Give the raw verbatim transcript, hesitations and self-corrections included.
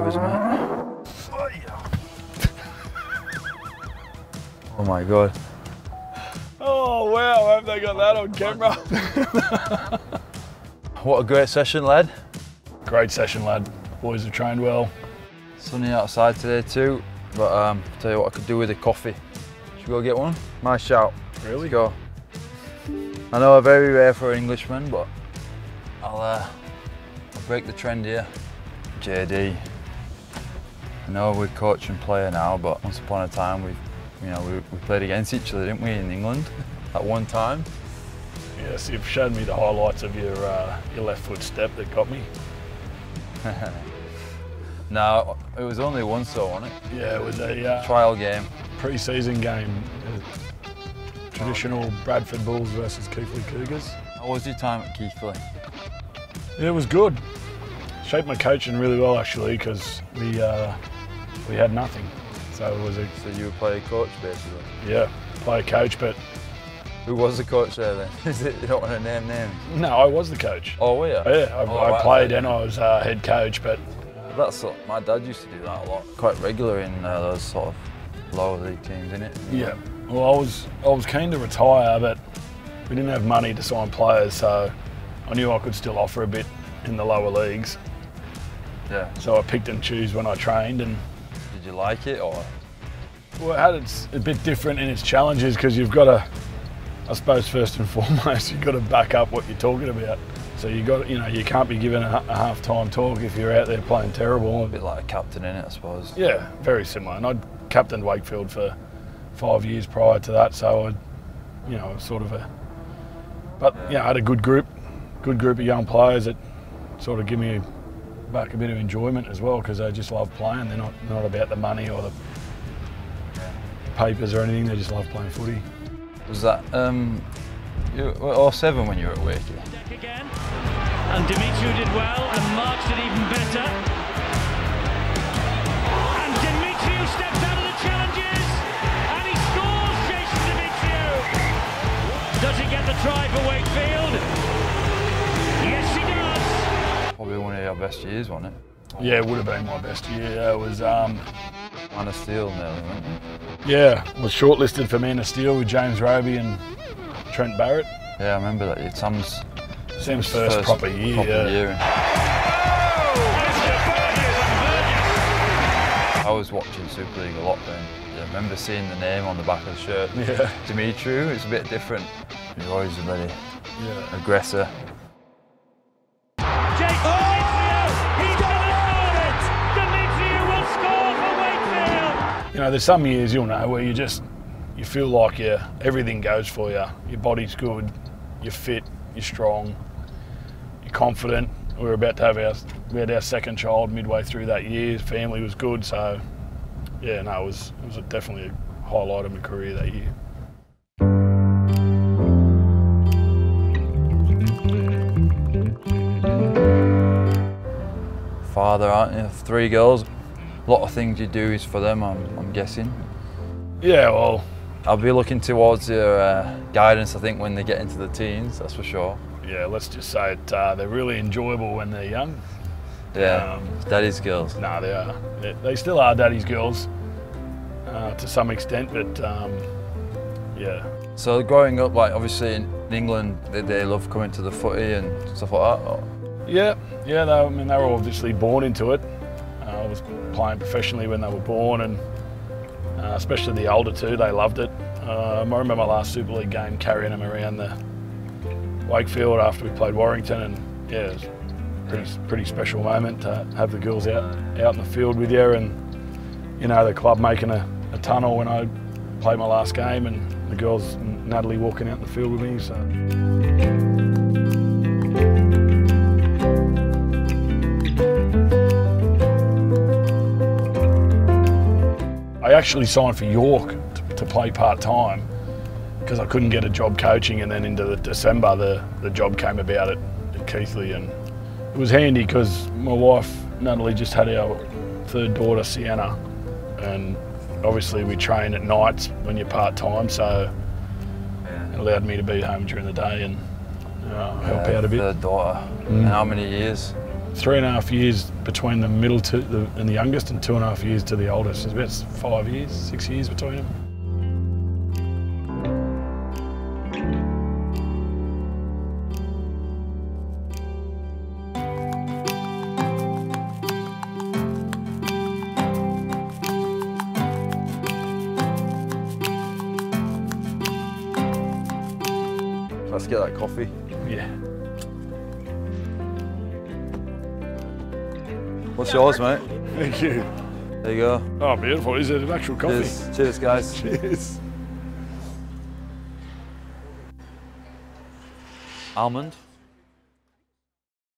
drivers, mate. Oh my God. Oh wow, have they got that on camera? What a great session, lad. Great session, lad. Boys have trained well. Sunny outside today too, but um, I'll tell you what I could do with a coffee. Should we go get one? My shout. Really? Let's go. I know, very rare for an Englishman, but I'll, uh, I'll break the trend here. J D. I know we coach and player now, but once upon a time we, you know, we, we played against each other, didn't we, in England at one time? Yes, you've shown me the highlights of your uh, your left foot step that got me. No, it was only once though, wasn't it? Yeah, it was a uh, trial game, pre-season game. Traditional Bradford Bulls versus Keighley Cougars. How was your time at Keighley? It was good. Shaped my coaching really well actually, because we uh, we had nothing. So it was a. So you were player coach basically. Yeah, player coach, but. Who was the coach there then? Is it, you don't want to name names? No, I was the coach. Oh, were you? Yeah, I, oh, I right, played right. and I was uh, head coach, but. That's my dad used to do that a lot, quite regular in uh, those sort of lower league teams, innit? Yeah. Well, I was I was keen to retire, but we didn't have money to sign players, so I knew I could still offer a bit in the lower leagues. Yeah. So I picked and chose when I trained, and did you like it or? Well, it had its a bit different in its challenges because you've got to, I suppose, first and foremost, you've got to back up what you're talking about. So you got you know you can't be given a, a half-time talk if you're out there playing terrible. A bit like a captain in it, I suppose. Yeah, very similar. And I'd captained Wakefield for. Five years prior to that, so I, you know, sort of a, but yeah, you know, I had a good group, good group of young players that sort of give me back a bit of enjoyment as well because they just love playing. They're not not about the money or the papers or anything. They just love playing footy. Was that um, you were all seven when you were at Wake? Again, and Demetriou did well, and March did even better. And Demetriou stepped out of the challenges. Does he get the try for Wakefield? Yes, he does. Probably one of our best years, wasn't it? Yeah, it would have been my best year. It was um, Man of Steel, nearly, wasn't it? Yeah, was shortlisted for Man of Steel with James Robey and Trent Barrett. Yeah, I remember that. It's Sam's, Sam's first, first proper year. Proper yeah. year. Oh, I was watching Super League a lot then. I remember seeing the name on the back of the shirt. Yeah. Demetriou, it's a bit different. He's always a very yeah. aggressor. Jason Demetriou, he's done it! Demetriou will score for Wakefield! You know, there's some years, you'll know, where you just, you feel like you, everything goes for you. Your body's good, you're fit, you're strong, you're confident. We were about to have our, we had our second child midway through that year. Family was good, so. Yeah, no, it was, it was a definitely a highlight of my career that year. Father, aren't you? Three girls. A lot of things you do is for them, I'm, I'm guessing. Yeah, well... I'll be looking towards your uh, guidance, I think, when they get into the teens, that's for sure. Yeah, let's just say it, uh, they're really enjoyable when they're young. Yeah, um, daddy's girls. No, nah, they are. They, they still are daddy's girls uh, to some extent, but um, yeah. So growing up, like obviously in England, did they, they love coming to the footy and stuff like that? Or? Yeah, yeah. They, I mean, they were obviously born into it. Uh, I was playing professionally when they were born, and uh, especially the older two, they loved it. Um, I remember my last Super League game carrying them around the Wakefield after we played Warrington, and yeah. It was, Pretty, pretty special moment to have the girls out out in the field with you, and you know the club making a, a tunnel when I played my last game, and the girls, Natalie walking out in the field with me. So I actually signed for York to, to play part time because I couldn't get a job coaching, and then into the December the the job came about at, at Keighley, and. It was handy because my wife, Natalie, just had our third daughter, Sienna, and obviously we train at nights when you're part-time, so it allowed me to be home during the day and uh, help yeah, out a bit. Third daughter, mm. How many years? three and a half years between the middle to the, and the youngest, and two and a half years to the oldest. It's about five years, six years between them. Let's get that coffee. Yeah. What's yours, mate? Thank you. There you go. Oh, beautiful. Is it an actual coffee? Cheers, Cheers guys. Cheers. Almond.